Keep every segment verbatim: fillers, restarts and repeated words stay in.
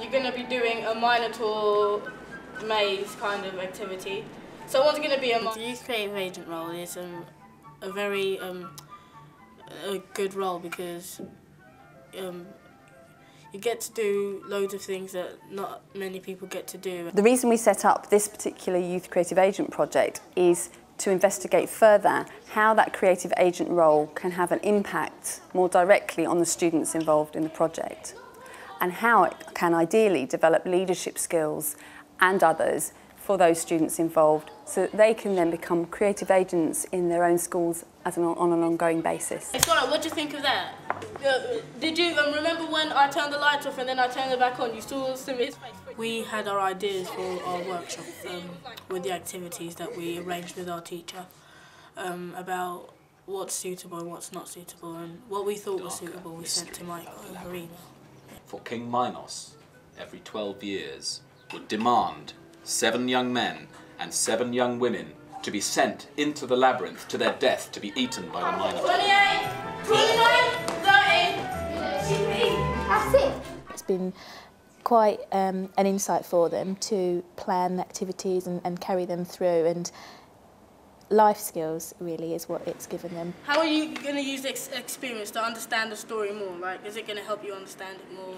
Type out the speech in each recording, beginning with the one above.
you're going to be doing a Minotaur maze kind of activity. So what's going to be a Minotaur? The youth creative agent role is um, a very um, a good role because um, you get to do loads of things that not many people get to do. The reason we set up this particular youth creative agent project is to investigate further how that creative agent role can have an impact more directly on the students involved in the project, and how it can ideally develop leadership skills and others for those students involved so that they can then become creative agents in their own schools as an, on an ongoing basis. Hey, Scarlett, what do you think of that? Uh, did you um, remember when I turned the lights off and then I turned it back on? You saw some of his face? We had our ideas for our workshop um, with the activities that we arranged with our teacher um, about what's suitable and what's not suitable, and what we thought was suitable we sent to Michael and Marina. For King Minos, every twelve years, would demand seven young men and seven young women to be sent into the labyrinth to their death to be eaten by the Minotaur. twenty-eight, twenty-nine, thirty, it's been quite um, an insight for them to plan activities and, and carry them through, and life skills really is what it's given them. How are you going to use ex experience to understand the story more? Like, is it going to help you understand it more?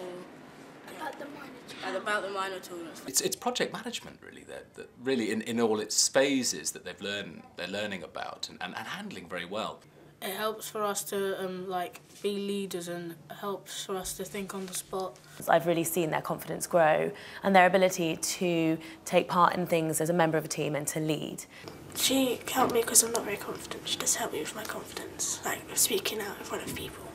About the Minotaur. About the Minotaur. It's it's project management really that, that really in, in all its phases that they've learned they're learning about and, and, and handling very well. It helps for us to um, like be leaders, and helps for us to think on the spot. I've really seen their confidence grow and their ability to take part in things as a member of a team and to lead. She helped me because I'm not very confident. She does help me with my confidence, like speaking out in front of people.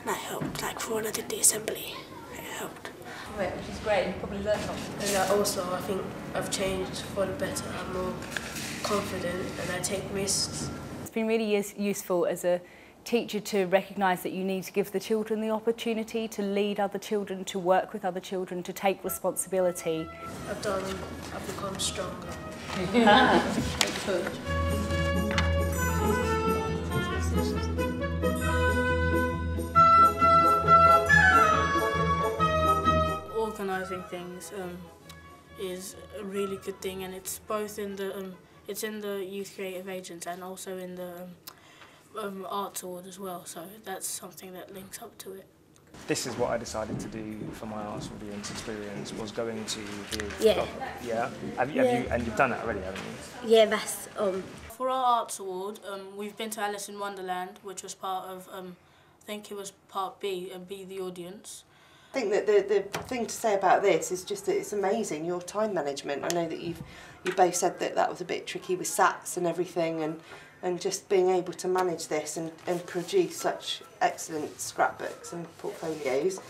And that helped, like for when I did the assembly, it helped. Right, which is great, you probably learned something. And I also, I think I've changed for the better. I'm more confident and I take risks. It's been really use useful as a teacher to recognise that you need to give the children the opportunity to lead other children, to work with other children, to take responsibility. I've done, I've become stronger. Organising things um, is a really good thing, and it's both in the um, it's in the youth creative agents and also in the um, um, Arts Award as well. So that's something that links up to it. This is what I decided to do for my arts audience experience, was going to the... Yeah. Yeah? Have you, have yeah. You, and you've done that already, haven't you? Yeah, that's... Um... For our Arts Award, um, we've been to Alice in Wonderland, which was part of, um, I think it was part B, and Be the Audience. I think that the, the thing to say about this is just that it's amazing, your time management. I know that you've you both said that that was a bit tricky with SATs and everything, and and just being able to manage this and, and produce such excellent scrapbooks and portfolios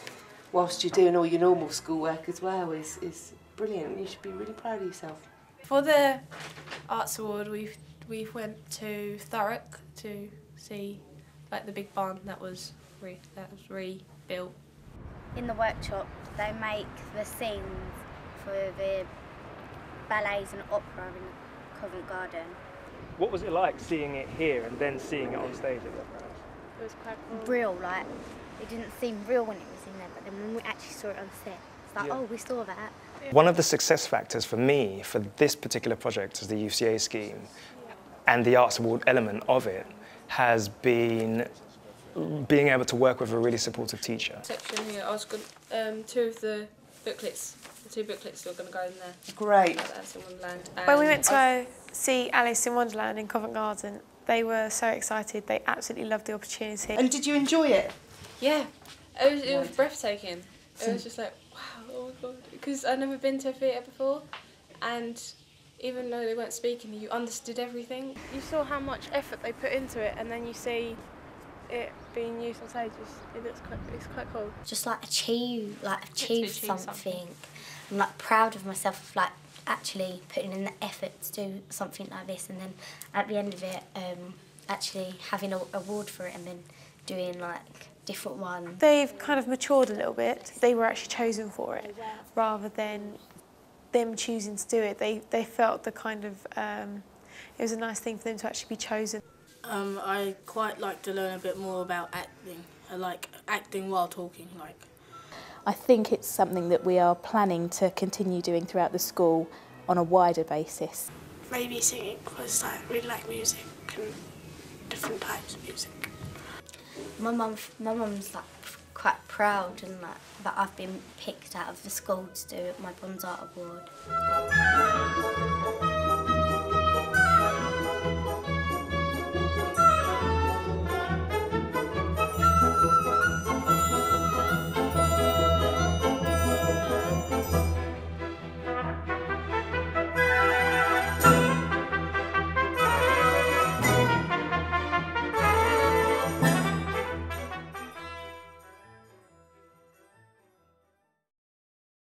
whilst you're doing all your normal schoolwork as well is, is brilliant. You should be really proud of yourself. For the Arts Award, we've, we've went to Thurrock to see like the big barn that was, re, that was rebuilt. In the workshop, they make the scenes for the ballets and opera in Covent Garden. What was it like seeing it here and then seeing it on stage at that place? It was quite cool. Real, like, it didn't seem real when it was in there, but then when we actually saw it on set, it's like, yeah. Oh, we saw that. One of the success factors for me, for this particular project, is the U C A scheme, and the Arts Award element of it has been being able to work with a really supportive teacher. Section here, I was going um, two of the booklets, the two booklets are going to go in there. Great. Alice in Wonderland. When we went to I... see Alice in Wonderland in Covent Garden, they were so excited. They absolutely loved the opportunity. And did you enjoy it? Yeah, it was, it was breathtaking. It was just like, wow, oh my God, because I'd never been to a theatre before, and even though they weren't speaking, you understood everything. You saw how much effort they put into it, and then you see it being used on stage. It looks quite, it's quite cool. Just like achieve, like achieve, achieve something. something. I'm like proud of myself, like actually putting in the effort to do something like this, and then at the end of it, um, actually having an award for it, and then doing like different ones. They've kind of matured a little bit. They were actually chosen for it, rather than them choosing to do it. They they felt the kind of um, it was a nice thing for them to actually be chosen. Um, I quite like to learn a bit more about acting, I like acting while talking. Like, I think it's something that we are planning to continue doing throughout the school on a wider basis. Maybe singing, because I really like music and different types of music. My mum, my mum's like quite proud and like that I've been picked out of the school to do at my Bronze Art Award.